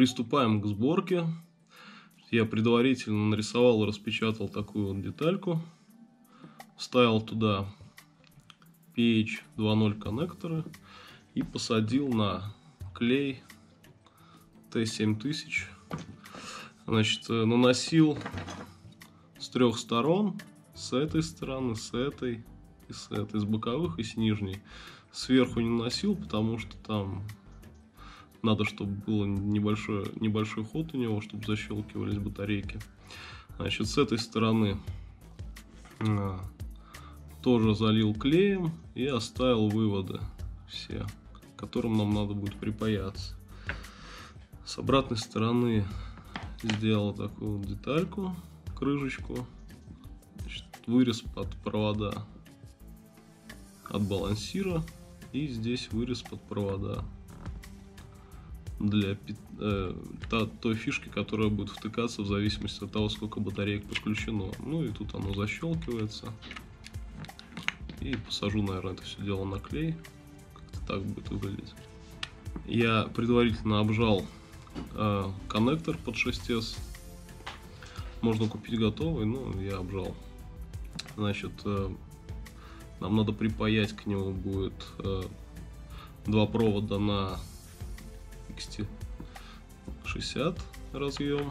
Приступаем к сборке. Я предварительно нарисовал и распечатал такую вот детальку. Вставил туда PH20 коннекторы и посадил на клей T7000. Значит, наносил с трех сторон, с этой стороны, с этой и с этой, с боковых и с нижней. Сверху не наносил, потому что там надо, чтобы был небольшой ход у него, чтобы защелкивались батарейки. Значит, с этой стороны тоже залил клеем и оставил выводы все, к которым нам надо будет припаяться. С обратной стороны сделал такую вот детальку, крышечку. Значит, вырез под провода от балансира, и здесь вырез под провода для той фишки, которая будет втыкаться в зависимости от того, сколько батареек подключено. Ну и тут оно защелкивается. И посажу, наверное, это все дело на клей. Как-то так будет выглядеть. Я предварительно обжал коннектор под 6S. Можно купить готовый, но я обжал. Значит, нам надо припаять к нему будет два провода на XT60 разъем.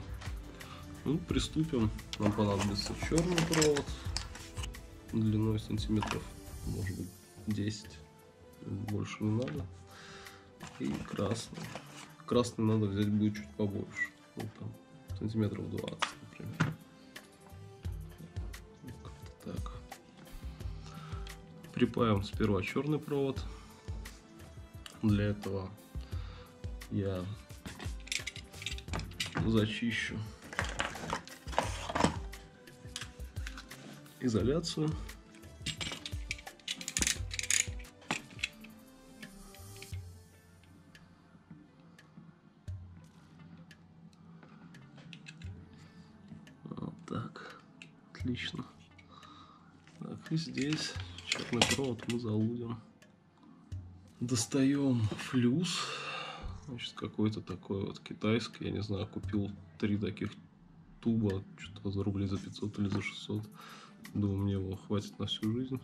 Ну, приступим. Нам понадобится черный провод длиной сантиметров, может быть, 10, больше не надо, и красный. Красный надо взять будет чуть побольше, вот там, сантиметров 20, например. Как-то так. Припаиваем сперва черный провод. Для этого я зачищу изоляцию. Вот так. Отлично. Так, и здесь черный провод мы залудим. Достаем флюс. Значит, какой-то такой вот китайский, я не знаю, купил 3 таких туба, что-то за рублей за 500 или за 600. Думаю, мне его хватит на всю жизнь.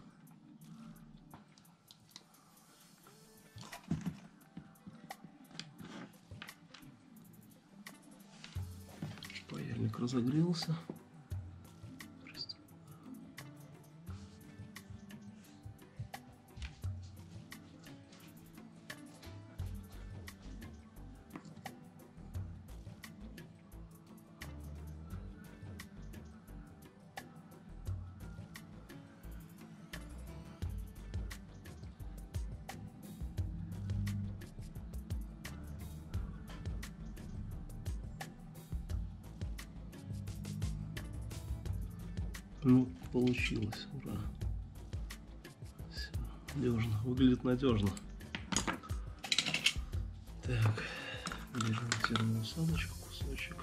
Паяльник разогрелся. Ну, получилось, ура. Все, надежно, выглядит надежно. Так, берем термоусадочку, кусочек.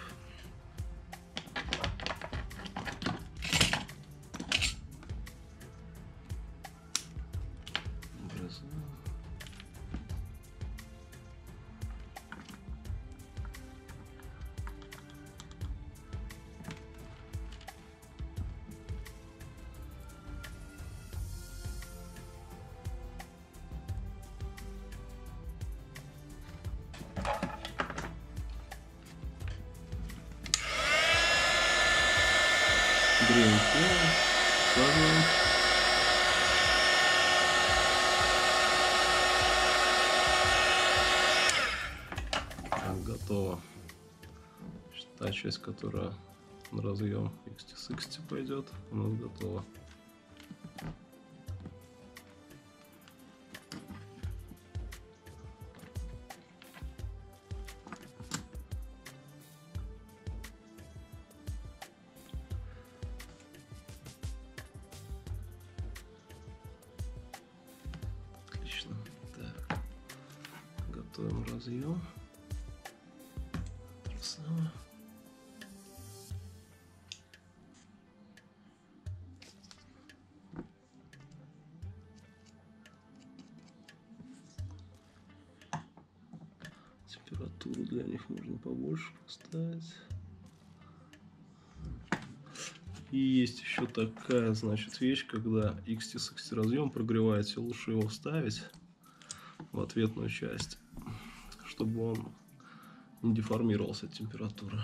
Греем тело, складываем. Так, готово. Та часть, которая на разъем XT60 пойдет, у нас готова. Так, готовим разъем. То же самое. Температура. температуру для них можно побольше поставить. И есть еще такая, значит, вещь, когда XT60 разъем прогреваете, лучше его вставить в ответную часть, чтобы он не деформировался от температуры.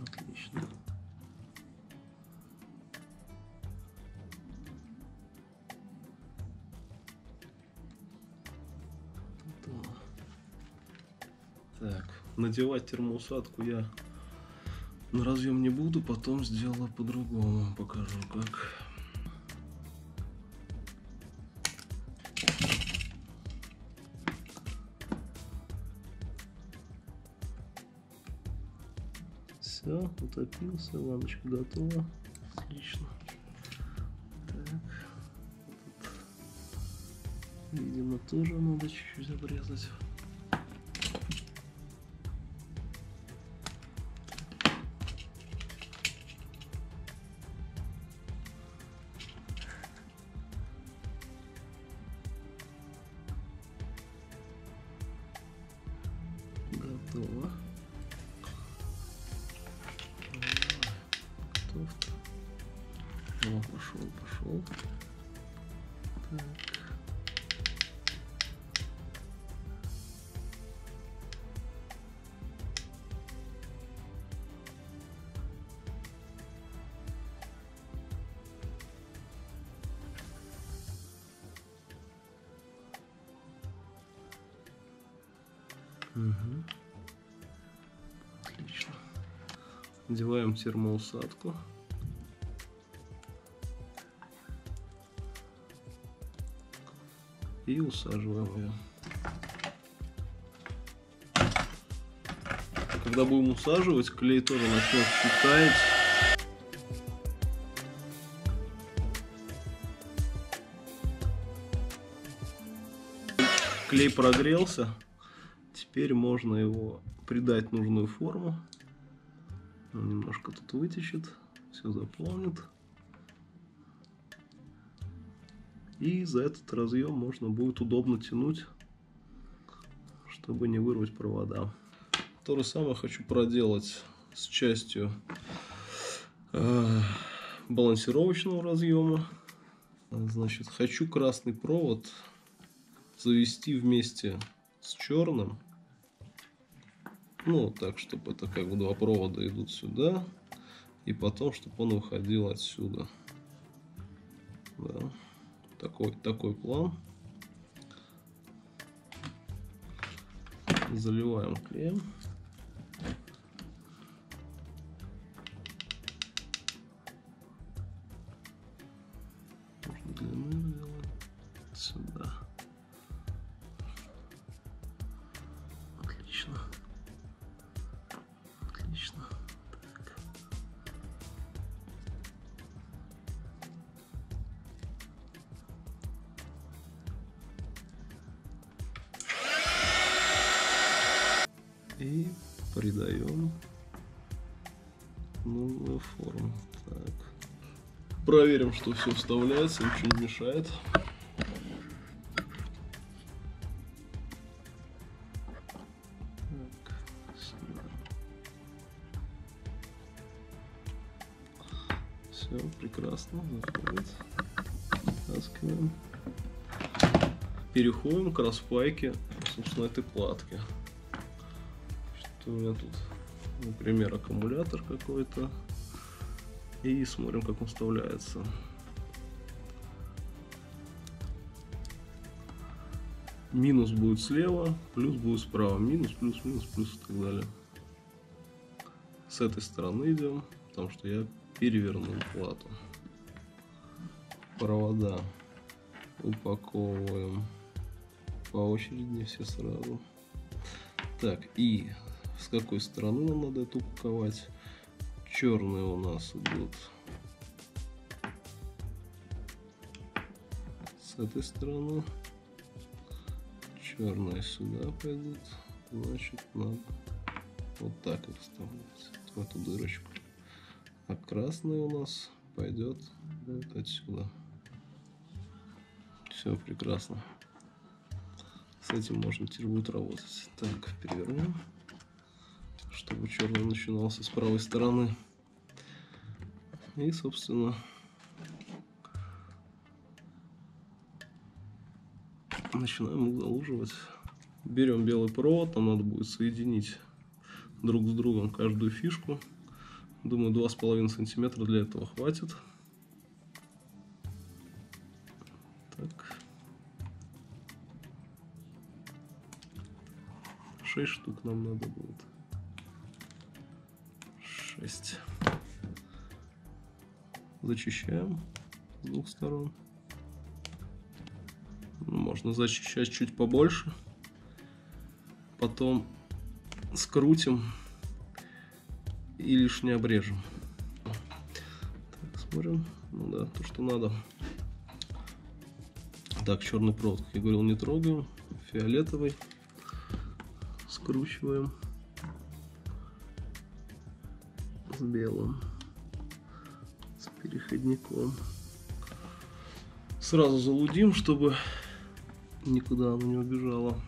Отлично. Так, надевать термоусадку я на разъем не буду, потом сделаю по-другому, покажу как. Все, утопился, лампочка готова, отлично. Так. Видимо, тоже надо чуть-чуть обрезать. Готово. Готов. Пошел. Так. Угу. Отлично. Надеваем термоусадку. И усаживаем ее. Когда будем усаживать, клей тоже начнет таять. Клей прогрелся. Теперь можно его придать нужную форму. Он немножко тут вытечет, все заполнит. И за этот разъем можно будет удобно тянуть, чтобы не вырвать провода. То же самое хочу проделать с частью балансировочного разъема. Значит, хочу красный провод завести вместе с черным. Ну, так, чтобы это как бы два провода идут сюда, и потом, чтобы он выходил отсюда. Да. Такой план. Заливаем клеем. Можно длину сделать сюда. Отлично. Отлично. И придаем новую форму. Так. Проверим, что все вставляется, ничего не мешает. Так, все прекрасно заходит. Таскиваем. Переходим к распайке, собственно, этой платки. У меня тут, например, аккумулятор какой-то, и смотрим, как он вставляется. Минус будет слева, плюс будет справа, минус, плюс, минус, плюс и так далее. С этой стороны идем, потому что я перевернул плату. Провода упаковываем по очереди, не все сразу. Так, и с какой стороны нам надо это упаковать? Черные у нас идут с этой стороны, черные сюда пойдут, значит надо вот так их вставлять в эту дырочку, а красный у нас пойдет отсюда. Все прекрасно. С этим можно теперь будет работать. Так, переверну, чтобы черный начинался с правой стороны. И, собственно, начинаем их залуживать. Берем белый провод, нам надо будет соединить друг с другом каждую фишку. Думаю, 2,5 сантиметра для этого хватит. Так. 6 штук нам надо будет. 6. Зачищаем с двух сторон. Можно зачищать чуть побольше. Потом скрутим и лишнее обрежем. Так, смотрим. Ну да, то, что надо. Так, черный провод, как я говорил, не трогаем. Фиолетовый скручиваем с белым, с переходником. Сразу залудим, чтобы никуда она не убежала.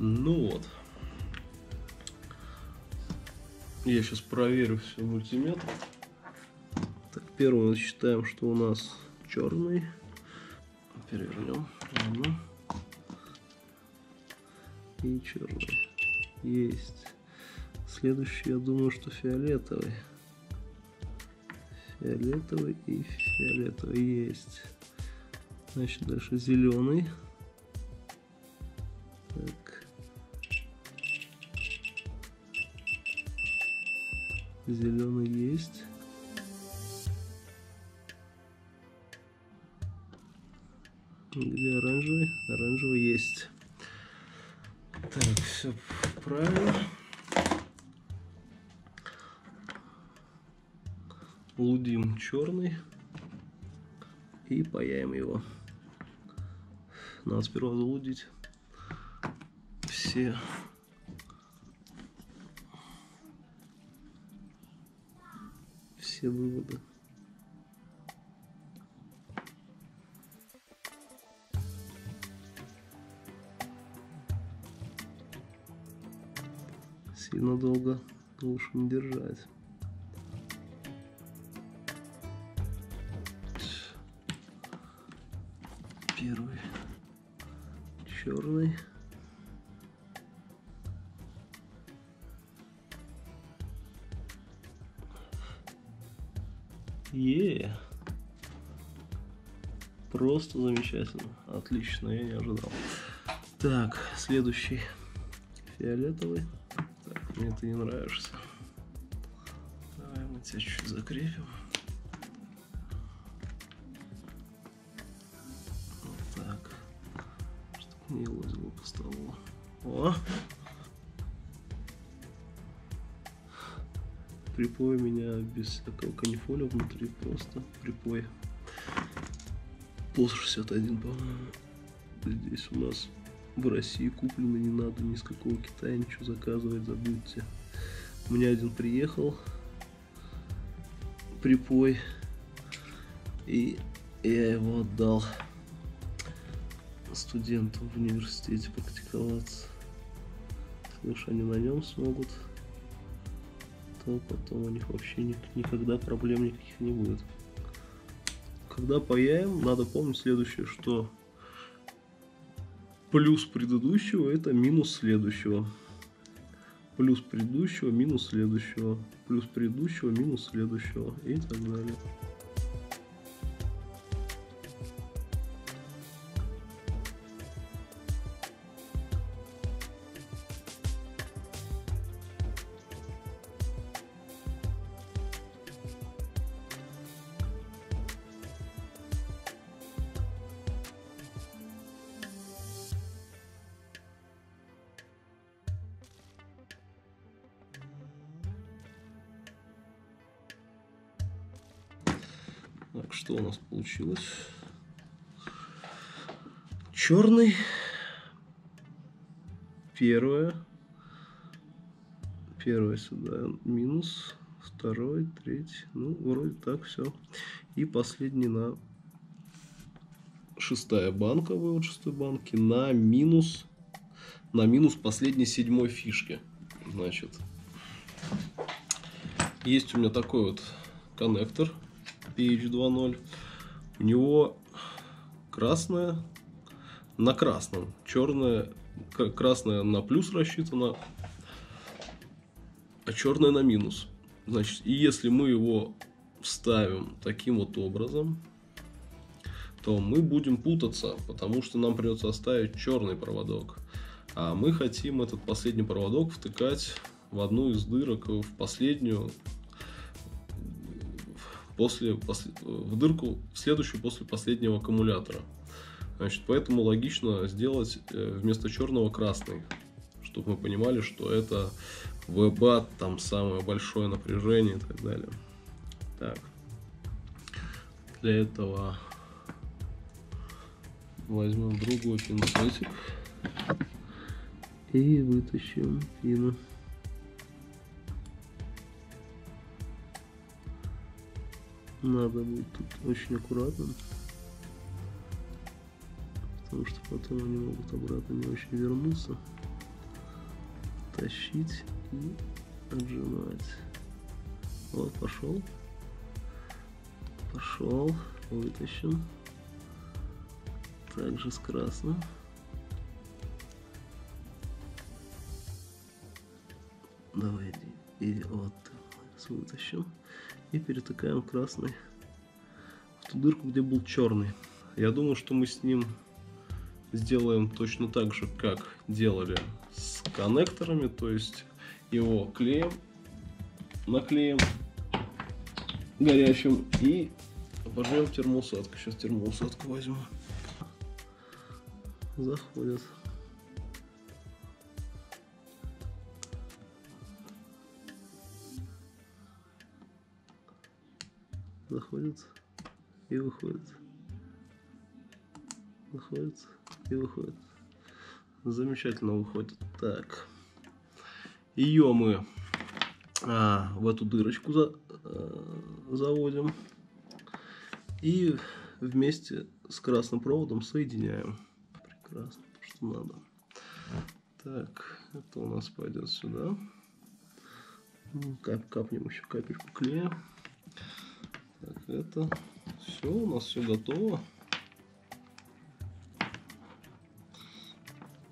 Ну вот, я сейчас проверю все мультиметр. Так, первым считаем, что у нас черный. Перевернем. Ладно. И черный. Есть. Следующий, я думаю, что фиолетовый. Фиолетовый и фиолетовый. Есть. Значит, дальше зеленый. Так. Зеленый есть. Где оранжевый? Оранжевый есть. Так, все правильно. Лудим черный и паяем его. Надо сперва залудить все. Все выводы. Сильно долго лучше не держать. Первый черный. Е-е-е. Просто замечательно. Отлично, я не ожидал. Так, следующий. Фиолетовый. Так, мне ты не нравишься. Давай мы тебя чуть-чуть закрепим. Вот так. Чтобы не лазило по столу. О! Припой у меня без всякого канифоля внутри, просто припой. Пол 61, по-моему. Здесь у нас в России куплено, не надо ни с какого Китая ничего заказывать, забудьте. У меня один приехал припой, и я его отдал студенту в университете практиковаться. Слышь, они на нем смогут. Потом у них вообще никогда проблем никаких не будет. Когда паяем, надо помнить следующее, что плюс предыдущего — это минус следующего. Плюс предыдущего — минус следующего. Плюс предыдущего — минус следующего. И так далее. Так, что у нас получилось? Черный. Первое сюда минус, второй, третий, ну вроде так все. И последний на шестая банка, вывод шестой банки на минус последней седьмой фишки. Значит, есть у меня такой вот коннектор PH20, у него красная на красном, черная. Красная на плюс рассчитана, а черная на минус. Значит, и если мы его вставим таким вот образом, то мы будем путаться, потому что нам придется оставить черный проводок. А мы хотим этот последний проводок втыкать в одну из дырок, в последнюю, в дырку в следующую после последнего аккумулятора. Значит, поэтому логично сделать вместо черного красный, чтобы мы понимали, что это VBAT, там самое большое напряжение и так далее. Так, для этого возьмем другой пинцетик и вытащим пину. Надо будет тут очень аккуратно, потому что потом они могут обратно не очень вернуться, тащить и отжимать. Вот, пошел, вытащим. Также с красным. Давай, и вот вытащим. И перетыкаем красный в ту дырку, где был черный. Я думаю, что мы с ним сделаем точно так же, как делали с коннекторами, то есть его клеем, наклеем горячим и обожжем термоусадку. Сейчас термоусадку возьму. Заходит. Заходит и выходит. Выходит и выходит. Замечательно выходит. Так, ее мы в эту дырочку заводим и вместе с красным проводом соединяем. Прекрасно, то, что надо. Так, это у нас пойдет сюда. Капнем еще капельку клея. Так, это все, у нас все готово.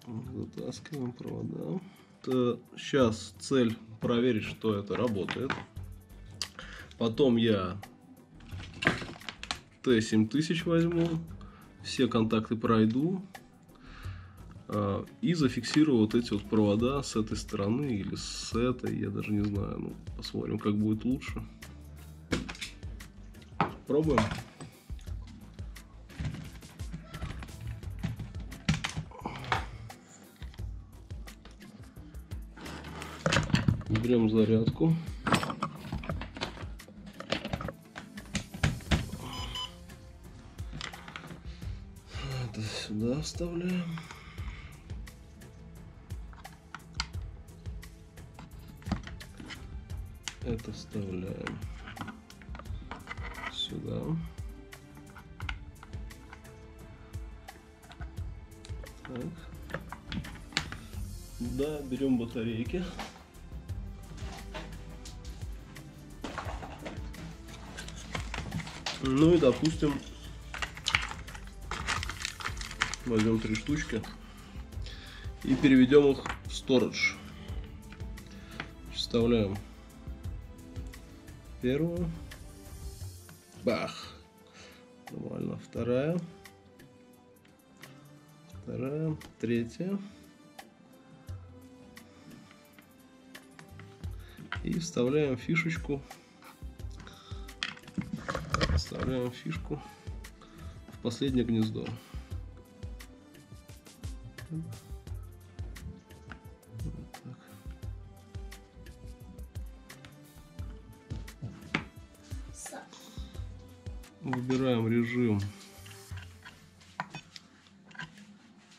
Вытаскиваем провода. Сейчас цель проверить, что это работает. Потом я T7000 возьму, все контакты пройду и зафиксирую вот эти вот провода с этой стороны или с этой, я даже не знаю. Ну, посмотрим, как будет лучше. Пробуем. Берем зарядку. Это сюда вставляем. Это вставляем сюда. Так. Да, берем батарейки. Ну и, допустим, возьмем 3 штучки и переведем их в storage. Вставляем первую. Бах! Нормально. Вторая. Третья. И вставляем фишечку. Вставляем фишку в последнее гнездо. Вот так. Выбираем режим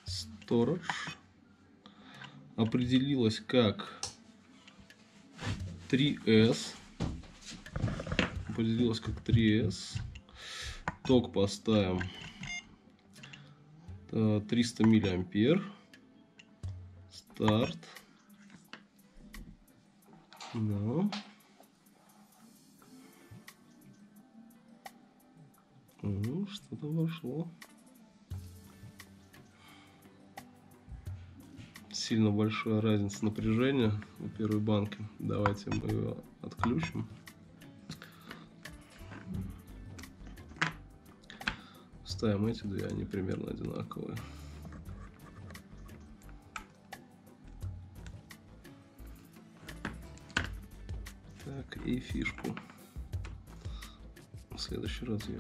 Storage. Определилось как 3S. Определилось как 3S. Ток поставим 300 миллиампер. Старт. Да. Ну, что-то вошло. Сильно большая разница напряжения у первой банки. Давайте мы ее отключим. Ставим эти две, они примерно одинаковые. Так, и фишку в следующий раз я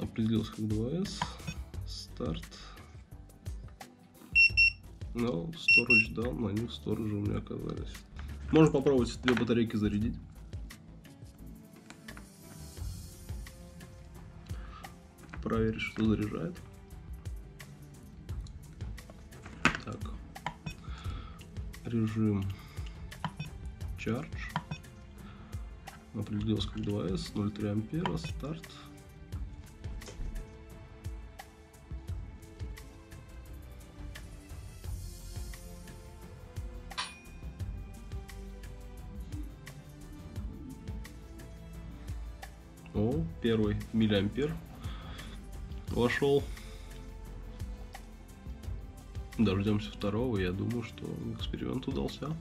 определился как 2S. Старт. Но storage down, они в storage у меня оказались. Можно попробовать две батарейки зарядить. Проверить, что заряжает. Так. Режим charge. Определился как 2S, 0,3 ампера, старт. О, первый миллиампер вошел. Дождемся второго. Я думаю, что эксперимент удался.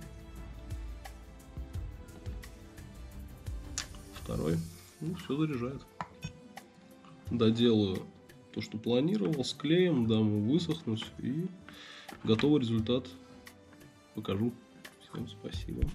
Второй. Ну, все заряжает. Доделаю то, что планировал. Склеим, дам ему высохнуть. И готовый результат покажу. Всем спасибо.